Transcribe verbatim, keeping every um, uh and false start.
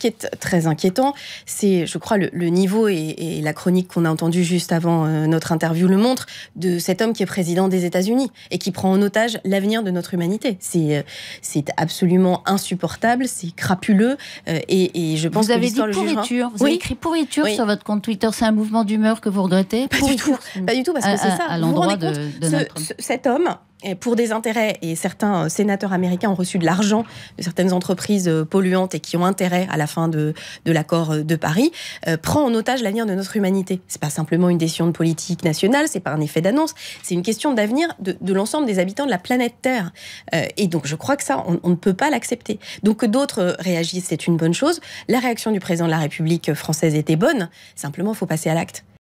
qui est très inquiétant, c'est, je crois, le, le niveau, et, et la chronique qu'on a entendue juste avant euh, notre interview le montre, de cet homme qui est président des États-Unis et qui prend en otage l'avenir de notre humanité. C'est euh, c'est absolument insupportable, c'est crapuleux, euh, et, et je pense vous que l'histoire le jugera. Vous oui. avez dit pourriture, vous avez écrit pourriture oui. sur votre compte Twitter, c'est un mouvement d'humeur que vous regrettez? Pas du tout, pas du tout, parce à, que c'est ça. À l'endroit de, de ce, notre... ce, cet homme... Et pour des intérêts, et certains sénateurs américains ont reçu de l'argent de certaines entreprises polluantes et qui ont intérêt à la fin de, de l'accord de Paris, euh, prend en otage l'avenir de notre humanité. C'est pas simplement une décision de politique nationale, c'est pas un effet d'annonce, c'est une question d'avenir de, de l'ensemble des habitants de la planète Terre. Euh, et donc je crois que ça, on, on ne peut pas l'accepter. Donc que d'autres réagissent, c'est une bonne chose. La réaction du président de la République française était bonne, simplement il faut passer à l'acte.